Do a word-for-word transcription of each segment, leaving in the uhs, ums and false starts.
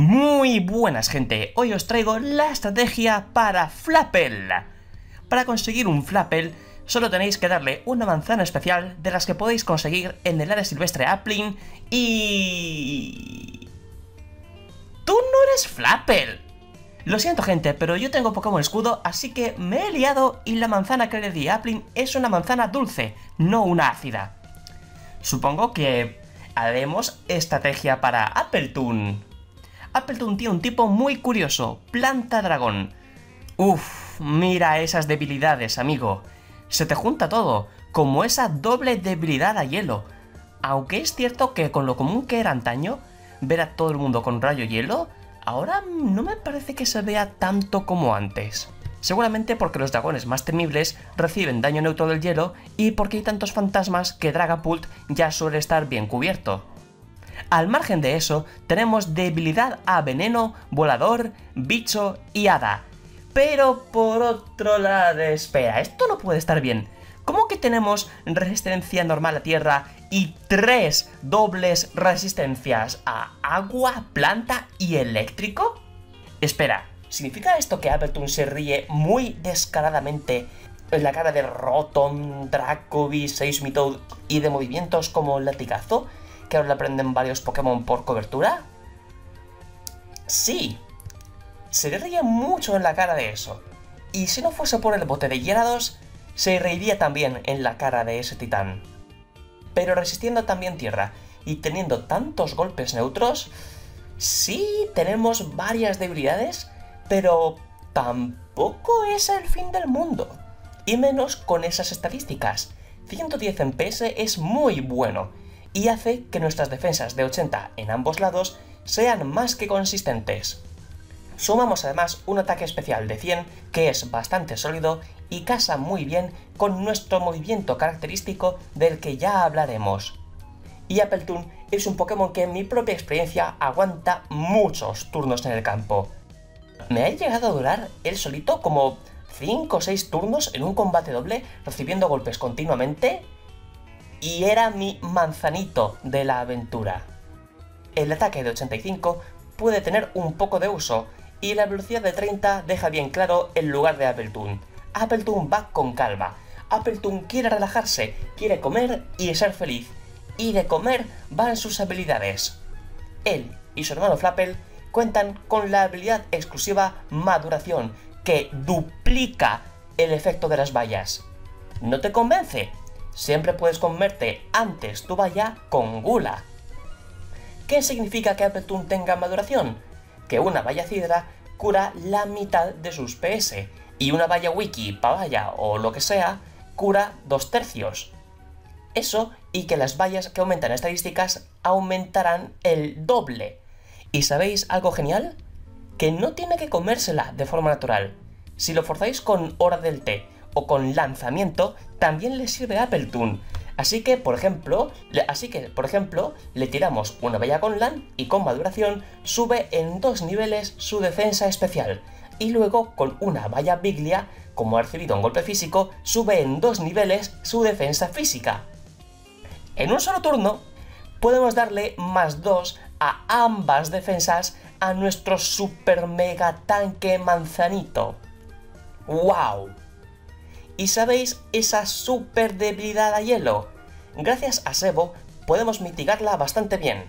Muy buenas, gente, hoy os traigo la estrategia para Flapple. Para conseguir un Flapple solo tenéis que darle una manzana especial de las que podéis conseguir en el área silvestre Aplin y... ¡Tú no eres Flapple! Lo siento, gente, pero yo tengo Pokémon Escudo, así que me he liado y la manzana que le di a Aplin es una manzana dulce, no una ácida. Supongo que haremos estrategia para Appletun. Appletun tiene un tipo muy curioso, Planta Dragón. Uf, mira esas debilidades, amigo. Se te junta todo, como esa doble debilidad a hielo. Aunque es cierto que con lo común que era antaño, ver a todo el mundo con rayo hielo, ahora no me parece que se vea tanto como antes. Seguramente porque los dragones más temibles reciben daño neutro del hielo y porque hay tantos fantasmas que Dragapult ya suele estar bien cubierto. Al margen de eso, tenemos debilidad a veneno, volador, bicho y hada. Pero por otro lado, espera, esto no puede estar bien. ¿Cómo que tenemos resistencia normal a tierra y tres dobles resistencias a agua, planta y eléctrico? Espera, ¿significa esto que Appletun se ríe muy descaradamente en la cara de Rotom, Dracobis, Seismitoad y de movimientos como latigazo? Que ahora le aprenden varios Pokémon por cobertura. Sí, se le reía mucho en la cara de eso. Y si no fuese por el bote de Yerados, se reiría también en la cara de ese titán. Pero resistiendo también tierra y teniendo tantos golpes neutros, sí tenemos varias debilidades, pero tampoco es el fin del mundo. Y menos con esas estadísticas. ciento diez en P S es muy bueno. Y hace que nuestras defensas de ochenta en ambos lados sean más que consistentes. Sumamos además un ataque especial de cien que es bastante sólido y casa muy bien con nuestro movimiento característico del que ya hablaremos. Y Appletun es un Pokémon que en mi propia experiencia aguanta muchos turnos en el campo. Me ha llegado a durar él solito como cinco o seis turnos en un combate doble recibiendo golpes continuamente. Y era mi manzanito de la aventura. El ataque de ochenta y cinco puede tener un poco de uso y la velocidad de treinta deja bien claro el lugar de Appletun. Appletun va con calma. Appletun quiere relajarse, quiere comer y ser feliz. Y de comer van sus habilidades. Él y su hermano Flapple cuentan con la habilidad exclusiva Maduración, que duplica el efecto de las bayas. ¿No te convence? Siempre puedes comerte antes tu baya con Gula. ¿Qué significa que Appletun tenga maduración? Que una Baya Zidra cura la mitad de sus P S y una Baya Wiki, Pavaya o lo que sea cura dos tercios. Eso y que las bayas que aumentan estadísticas aumentarán el doble. ¿Y sabéis algo genial? Que no tiene que comérsela de forma natural. Si lo forzáis con Hora del Té o con lanzamiento, también le sirve a Appletun. Así que, por ejemplo, le, así que, por ejemplo, le tiramos una baya con Land y con maduración sube en dos niveles su defensa especial. Y luego, con una baya Biglia, como ha recibido un golpe físico, sube en dos niveles su defensa física. En un solo turno, podemos darle más dos a ambas defensas a nuestro super mega tanque manzanito. ¡Wow! ¿Y sabéis esa super debilidad a hielo? Gracias a Sebo podemos mitigarla bastante bien.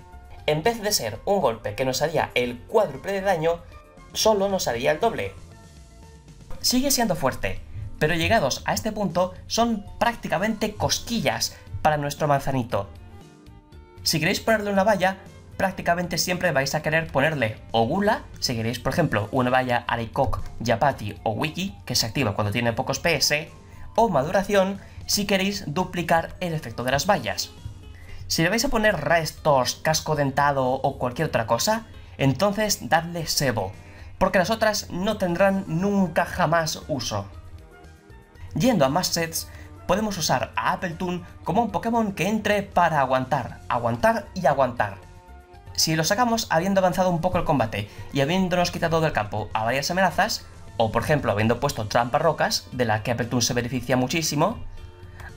En vez de ser un golpe que nos haría el cuádruple de daño, solo nos haría el doble. Sigue siendo fuerte, pero llegados a este punto son prácticamente cosquillas para nuestro manzanito. Si queréis ponerle una baya, prácticamente siempre vais a querer ponerle Ogula, si queréis por ejemplo una baya Aricok, Yapati o Wiki, que se activa cuando tiene pocos P S, o maduración si queréis duplicar el efecto de las bayas. Si le vais a poner restos, casco dentado o cualquier otra cosa, entonces dadle Sebo, porque las otras no tendrán nunca jamás uso. Yendo a más sets, podemos usar a Appletun como un Pokémon que entre para aguantar, aguantar y aguantar. Si lo sacamos habiendo avanzado un poco el combate y habiéndonos quitado del campo a varias amenazas, o por ejemplo habiendo puesto trampas rocas, de la que Appletun se beneficia muchísimo,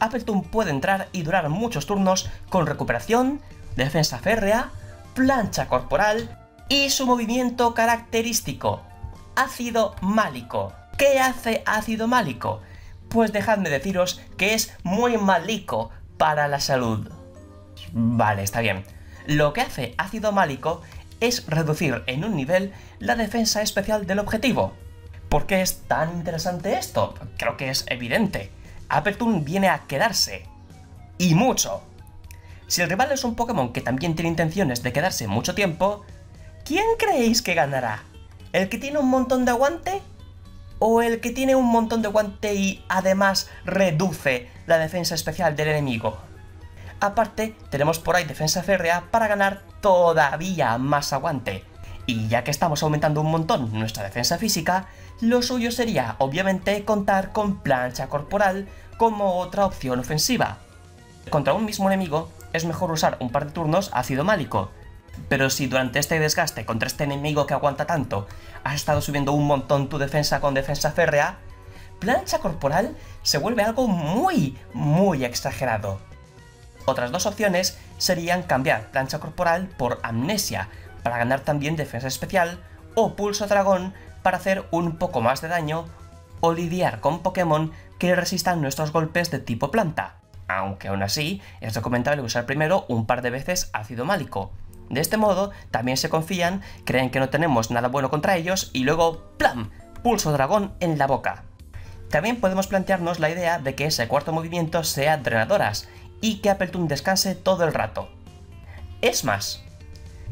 Appletun puede entrar y durar muchos turnos con recuperación, defensa férrea, plancha corporal y su movimiento característico, Ácido Málico. ¿Qué hace Ácido Málico? Pues dejadme deciros que es muy malico para la salud. Vale, está bien. Lo que hace Ácido Málico es reducir en un nivel la defensa especial del objetivo. ¿Por qué es tan interesante esto? Creo que es evidente. Appletun viene a quedarse. Y mucho. Si el rival es un Pokémon que también tiene intenciones de quedarse mucho tiempo, ¿quién creéis que ganará? ¿El que tiene un montón de aguante? ¿O el que tiene un montón de aguante y además reduce la defensa especial del enemigo? Aparte, tenemos por ahí defensa férrea para ganar todavía más aguante. Y ya que estamos aumentando un montón nuestra defensa física, lo suyo sería, obviamente, contar con plancha corporal como otra opción ofensiva. Contra un mismo enemigo es mejor usar un par de turnos ácido málico. Pero si durante este desgaste contra este enemigo que aguanta tanto has estado subiendo un montón tu defensa con defensa férrea, plancha corporal se vuelve algo muy, muy exagerado. Otras dos opciones serían cambiar plancha corporal por amnesia para ganar también defensa especial, o pulso dragón para hacer un poco más de daño o lidiar con Pokémon que resistan nuestros golpes de tipo planta. Aunque aún así es recomendable usar primero un par de veces ácido málico. De este modo, también se confían, creen que no tenemos nada bueno contra ellos y luego ¡plam! Pulso dragón en la boca. También podemos plantearnos la idea de que ese cuarto movimiento sea drenadoras y que Appletun descanse todo el rato. Es más,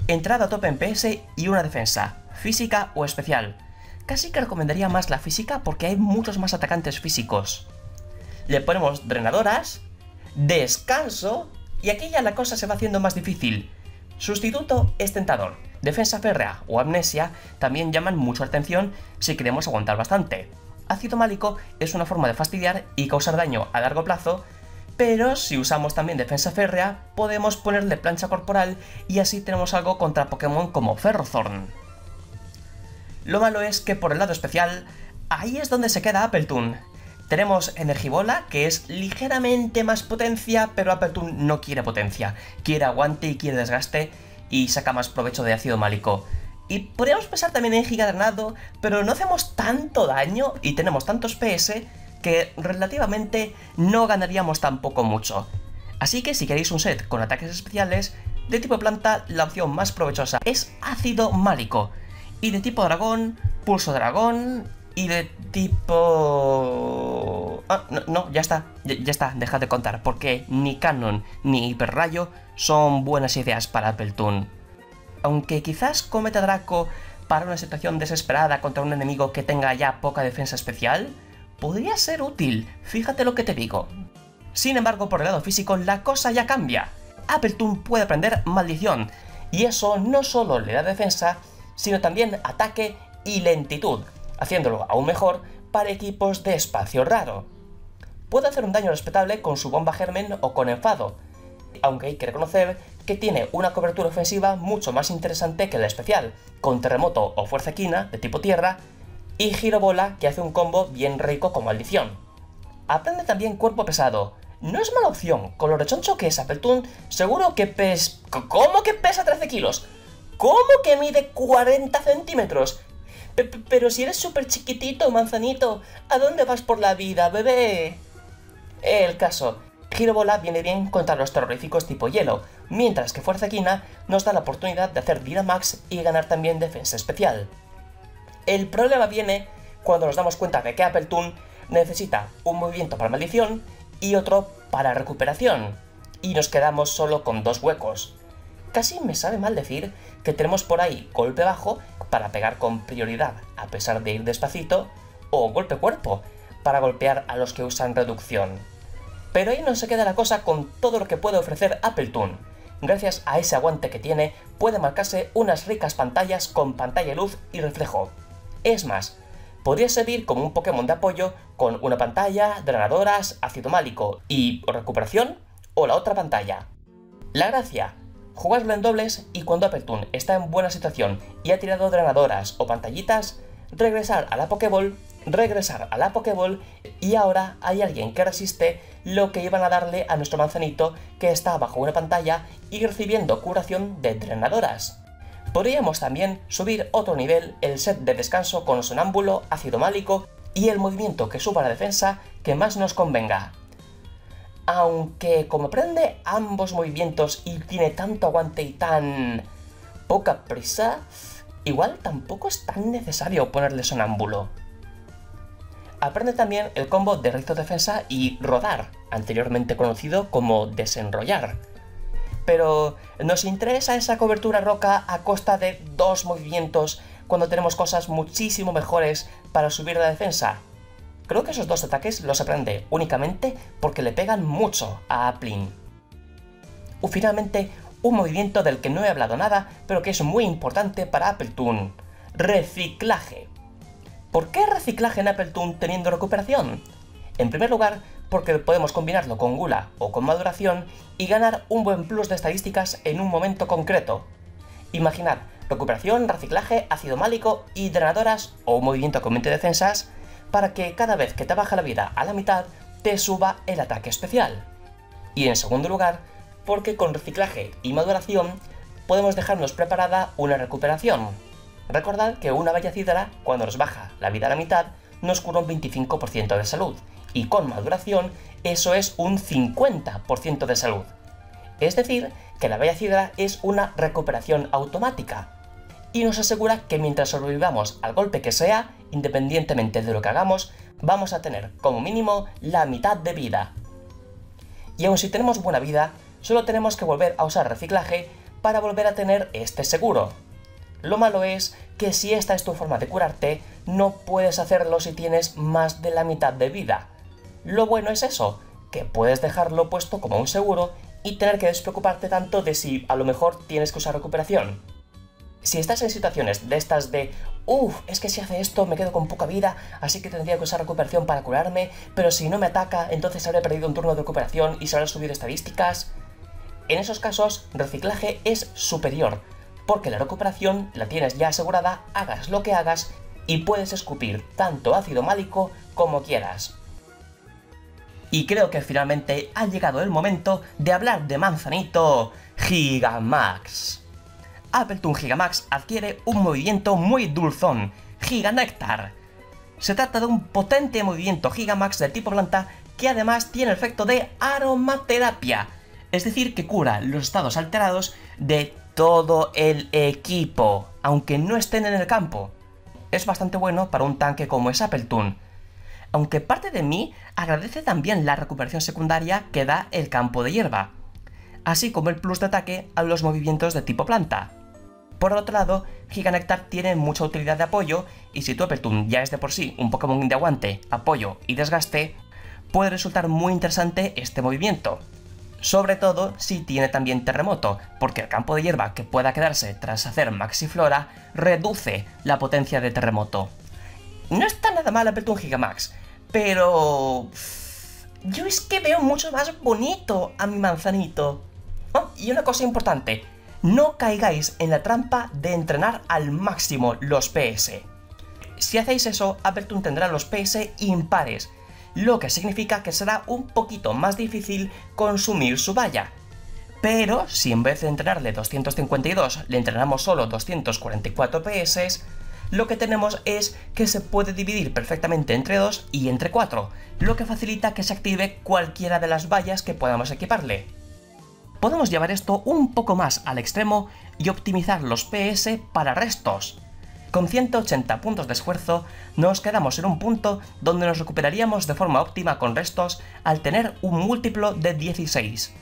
entrada a tope en P S y una defensa, física o especial. Casi que recomendaría más la física porque hay muchos más atacantes físicos. Le ponemos drenadoras, descanso y aquí ya la cosa se va haciendo más difícil. Sustituto es tentador. Defensa férrea o amnesia también llaman mucho la atención si queremos aguantar bastante. Ácido málico es una forma de fastidiar y causar daño a largo plazo, pero si usamos también defensa férrea podemos ponerle plancha corporal y así tenemos algo contra Pokémon como Ferrothorn. Lo malo es que por el lado especial, ahí es donde se queda Appletun. Tenemos Energibola, que es ligeramente más potencia, pero Appletun no quiere potencia. Quiere aguante y quiere desgaste, y saca más provecho de ácido málico. Y podríamos pensar también en Gigadrenado, pero no hacemos tanto daño y tenemos tantos P S que relativamente no ganaríamos tampoco mucho. Así que si queréis un set con ataques especiales, de tipo planta la opción más provechosa es ácido málico. Y de tipo dragón, pulso dragón... Y de tipo... Ah, no, no, ya está, ya, ya está, dejad de contar, porque ni Canon ni Hiperrayo son buenas ideas para Appletun. Aunque quizás cometa Draco para una situación desesperada contra un enemigo que tenga ya poca defensa especial, podría ser útil, fíjate lo que te digo. Sin embargo, por el lado físico la cosa ya cambia. Appletun puede aprender Maldición, y eso no solo le da defensa, sino también ataque y lentitud, haciéndolo aún mejor para equipos de espacio raro. Puede hacer un daño respetable con su bomba germen o con enfado, aunque hay que reconocer que tiene una cobertura ofensiva mucho más interesante que la especial, con terremoto o fuerza equina de tipo tierra y girobola que hace un combo bien rico con maldición. Aprende también cuerpo pesado, no es mala opción, con lo rechoncho que es Appletun seguro que pesa... ¿Cómo que pesa trece kilos? ¿Cómo que mide cuarenta centímetros? Pero si eres súper chiquitito, manzanito, ¿a dónde vas por la vida, bebé? El caso, Girobola viene bien contra los terroríficos tipo hielo, mientras que Fuerza Equina nos da la oportunidad de hacer Dynamax y ganar también defensa especial. El problema viene cuando nos damos cuenta de que Appletun necesita un movimiento para maldición y otro para recuperación, y nos quedamos solo con dos huecos. Casi me sabe mal decir que tenemos por ahí golpe bajo para pegar con prioridad a pesar de ir despacito, o golpe cuerpo para golpear a los que usan reducción. Pero ahí no se queda la cosa con todo lo que puede ofrecer Appletun. Gracias a ese aguante que tiene puede marcarse unas ricas pantallas con pantalla luz y reflejo. Es más, podría servir como un Pokémon de apoyo con una pantalla, drenadoras, ácido málico y recuperación, o la otra pantalla. La gracia... Jugarlo en dobles y cuando Appletun está en buena situación y ha tirado drenadoras o pantallitas, regresar a la Pokéball, regresar a la Pokéball y ahora hay alguien que resiste lo que iban a darle a nuestro manzanito que está bajo una pantalla y recibiendo curación de drenadoras. Podríamos también subir otro nivel el set de descanso con Sonámbulo, Ácido Málico y el movimiento que suba la defensa que más nos convenga. Aunque como prende ambos movimientos y tiene tanto aguante y tan poca prisa, igual tampoco es tan necesario ponerle Sonámbulo. Aprende también el combo de recto defensa y rodar, anteriormente conocido como desenrollar. Pero nos interesa esa cobertura roca a costa de dos movimientos cuando tenemos cosas muchísimo mejores para subir la defensa. Creo que esos dos ataques los aprende únicamente porque le pegan mucho a Aplin. O finalmente, un movimiento del que no he hablado nada, pero que es muy importante para Appletun. Reciclaje. ¿Por qué reciclaje en Appletun teniendo recuperación? En primer lugar, porque podemos combinarlo con Ogula o con Maduración y ganar un buen plus de estadísticas en un momento concreto. Imaginad, recuperación, reciclaje, ácido málico y drenadoras o un movimiento con veinte defensas para que cada vez que te baja la vida a la mitad te suba el ataque especial. Y en segundo lugar, porque con reciclaje y maduración podemos dejarnos preparada una recuperación. Recordad que una Baya Zidra, cuando nos baja la vida a la mitad, nos cura un veinticinco por ciento de salud, y con maduración eso es un cincuenta por ciento de salud. Es decir, que la Baya Zidra es una recuperación automática, y nos asegura que mientras sobrevivamos al golpe que sea, independientemente de lo que hagamos, vamos a tener como mínimo la mitad de vida. Y aun si tenemos buena vida, solo tenemos que volver a usar reciclaje para volver a tener este seguro. Lo malo es que si esta es tu forma de curarte, no puedes hacerlo si tienes más de la mitad de vida. Lo bueno es eso, que puedes dejarlo puesto como un seguro y tener que despreocuparte tanto de si a lo mejor tienes que usar recuperación. Si estás en situaciones de estas de uff, es que si hace esto me quedo con poca vida, así que tendría que usar recuperación para curarme, pero si no me ataca, entonces habré perdido un turno de recuperación y se habrán subido estadísticas... En esos casos, reciclaje es superior, porque la recuperación la tienes ya asegurada, hagas lo que hagas, y puedes escupir tanto ácido málico como quieras. Y creo que finalmente ha llegado el momento de hablar de Manzanito Gigamax. Appletun Gigamax adquiere un movimiento muy dulzón, Giganéctar. Se trata de un potente movimiento Gigamax de tipo planta que además tiene el efecto de aromaterapia. Es decir, que cura los estados alterados de todo el equipo, aunque no estén en el campo. Es bastante bueno para un tanque como es Appletun. Aunque parte de mí agradece también la recuperación secundaria que da el campo de hierba, así como el plus de ataque a los movimientos de tipo planta. Por otro lado, Giganéctar tiene mucha utilidad de apoyo, y si tu Appletun ya es de por sí un Pokémon de aguante, apoyo y desgaste, puede resultar muy interesante este movimiento. Sobre todo si tiene también terremoto, porque el campo de hierba que pueda quedarse tras hacer maxiflora reduce la potencia de terremoto. No está nada mal Appletun Gigamax, pero... yo es que veo mucho más bonito a mi manzanito. Oh, y una cosa importante, no caigáis en la trampa de entrenar al máximo los P S. Si hacéis eso, Appletun tendrá los P S impares, lo que significa que será un poquito más difícil consumir su baya. Pero si en vez de entrenarle doscientos cincuenta y dos le entrenamos solo doscientos cuarenta y cuatro P S, lo que tenemos es que se puede dividir perfectamente entre dos y entre cuatro, lo que facilita que se active cualquiera de las bayas que podamos equiparle. Podemos llevar esto un poco más al extremo y optimizar los P S para restos. Con ciento ochenta puntos de esfuerzo, nos quedamos en un punto donde nos recuperaríamos de forma óptima con restos al tener un múltiplo de dieciséis.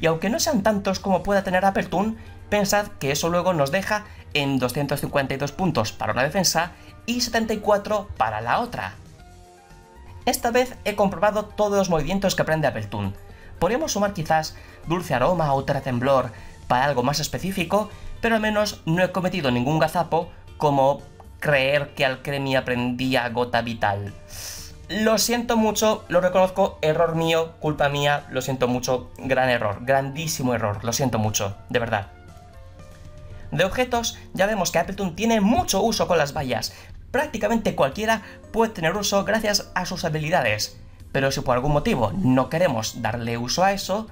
Y aunque no sean tantos como pueda tener Appletun, pensad que eso luego nos deja en doscientos cincuenta y dos puntos para una defensa y setenta y cuatro para la otra. Esta vez he comprobado todos los movimientos que aprende Appletun. Podríamos sumar quizás Dulce Aroma o Terra Temblor para algo más específico, pero al menos no he cometido ningún gazapo como creer que Alcremie aprendía Gota Vital. Lo siento mucho, lo reconozco, error mío, culpa mía, lo siento mucho, gran error, grandísimo error, lo siento mucho, de verdad. De objetos, ya vemos que Appletun tiene mucho uso con las bayas. Prácticamente cualquiera puede tener uso gracias a sus habilidades, pero si por algún motivo no queremos darle uso a eso,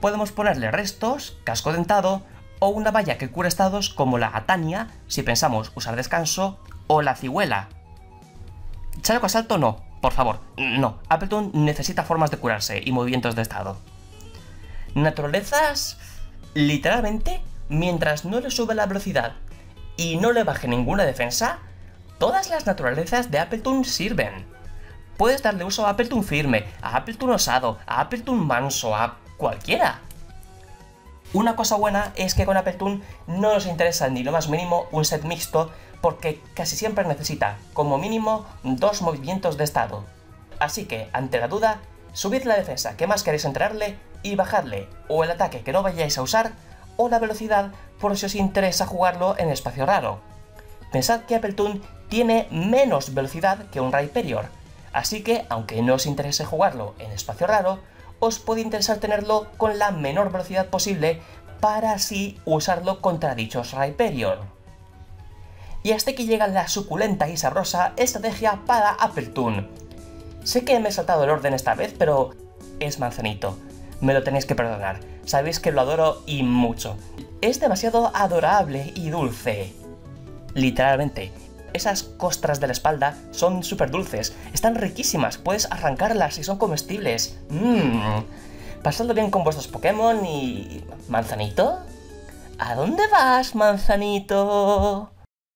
podemos ponerle restos, casco dentado o una baya que cura estados como la Atania, si pensamos usar descanso, o la Cihuela. Chaleco asalto no, por favor, no. Appletun necesita formas de curarse y movimientos de estado. Naturalezas, literalmente, mientras no le sube la velocidad y no le baje ninguna defensa, todas las naturalezas de Appletun sirven. Puedes darle uso a Appletun firme, a Appletun osado, a Appletun manso, a cualquiera. Una cosa buena es que con Appletun no nos interesa ni lo más mínimo un set mixto, porque casi siempre necesita, como mínimo, dos movimientos de estado. Así que, ante la duda, subid la defensa que más queréis entrarle y bajadle, o el ataque que no vayáis a usar, o la velocidad por si os interesa jugarlo en espacio raro. Pensad que Appletun tiene menos velocidad que un Rhyperior, así que, aunque no os interese jugarlo en espacio raro, os puede interesar tenerlo con la menor velocidad posible para así usarlo contra dichos Rhyperior. Y hasta aquí llega la suculenta y sabrosa estrategia para Appletun. Sé que me he saltado el orden esta vez, pero es Manzanito. Me lo tenéis que perdonar, sabéis que lo adoro y mucho. Es demasiado adorable y dulce. Literalmente. Esas costras de la espalda son súper dulces, están riquísimas, puedes arrancarlas y son comestibles. Mmm. Pasadlo bien con vuestros Pokémon y... ¿Manzanito? ¿A dónde vas, Manzanito?